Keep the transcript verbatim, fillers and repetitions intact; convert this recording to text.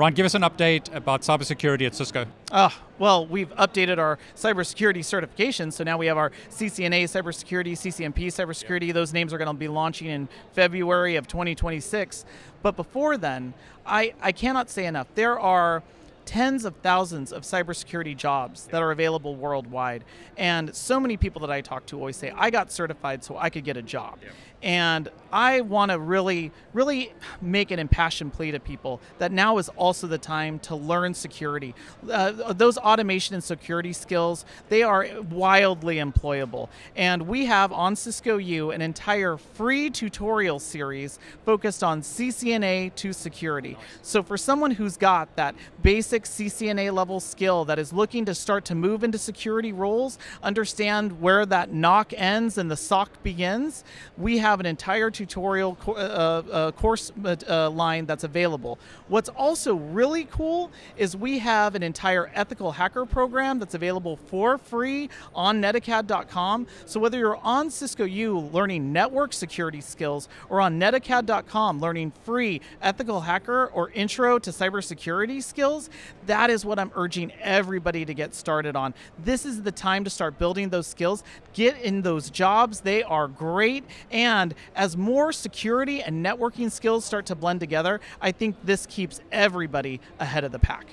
Ron, give us an update about cybersecurity at Cisco. Ah, uh, well, we've updated our cybersecurity certifications, so now we have our C C N A cybersecurity, C C N P cybersecurity. Yep. Those names are going to be launching in February of twenty twenty-six. But before then, I, I cannot say enough. There are tens of thousands of cybersecurity jobs that are available worldwide. And so many people that I talk to always say, I got certified so I could get a job. Yep. And I want to really, really make an impassioned plea to people that now is also the time to learn security. Uh, those automation and security skills, they are wildly employable. And we have on Cisco U an entire free tutorial series focused on C C N A to security. Nice. So for someone who's got that basic C C N A level skill that is looking to start to move into security roles, understand where that N O C ends and the S O C begins, we have an entire tutorial co uh, uh, course uh, line that's available. What's also really cool is we have an entire ethical hacker program that's available for free on netacad dot com. So whether you're on Cisco U learning network security skills or on netacad dot com learning free ethical hacker or intro to cybersecurity skills, that is what I'm urging everybody to get started on. This is the time to start building those skills. Get in those jobs, they are great. And as more security and networking skills start to blend together, I think this keeps everybody ahead of the pack.